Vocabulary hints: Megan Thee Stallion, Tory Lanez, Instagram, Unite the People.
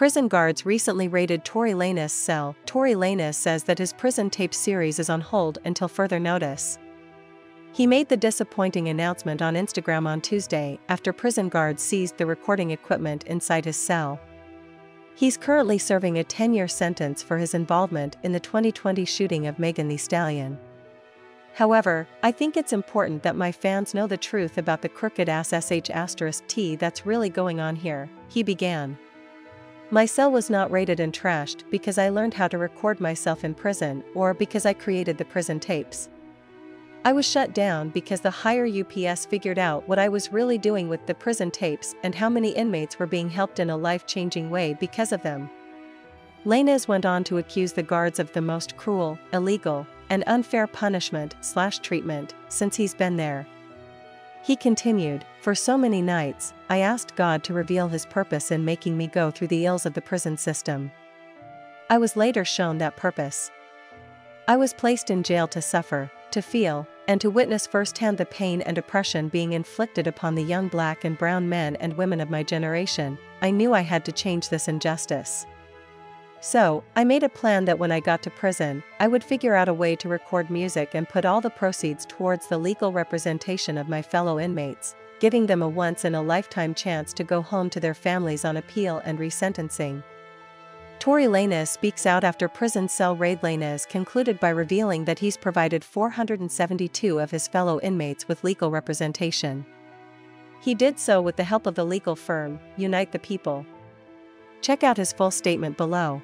Prison guards recently raided Tory Lanez's cell. Tory Lanez says that his prison tape series is on hold until further notice. He made the disappointing announcement on Instagram on Tuesday after prison guards seized the recording equipment inside his cell. He's currently serving a 10-year sentence for his involvement in the 2020 shooting of Megan Thee Stallion. However, I think it's important that my fans know the truth about the crooked ass **t that's really going on here, he began. My cell was not raided and trashed because I learned how to record myself in prison or because I created the prison tapes. I was shut down because the higher UPS figured out what I was really doing with the prison tapes and how many inmates were being helped in a life-changing way because of them. Lanez went on to accuse the guards of the most cruel, illegal, and unfair punishment/treatment since he's been there. He continued, for so many nights, I asked God to reveal his purpose in making me go through the ills of the prison system. I was later shown that purpose. I was placed in jail to suffer, to feel, and to witness firsthand the pain and oppression being inflicted upon the young black and brown men and women of my generation. I knew I had to change this injustice. So, I made a plan that when I got to prison, I would figure out a way to record music and put all the proceeds towards the legal representation of my fellow inmates, giving them a once-in-a-lifetime chance to go home to their families on appeal and resentencing. Tory Lanez speaks out after prison cell raid. Lanez concluded by revealing that he's provided 472 of his fellow inmates with legal representation. He did so with the help of the legal firm, Unite the People. Check out his full statement below.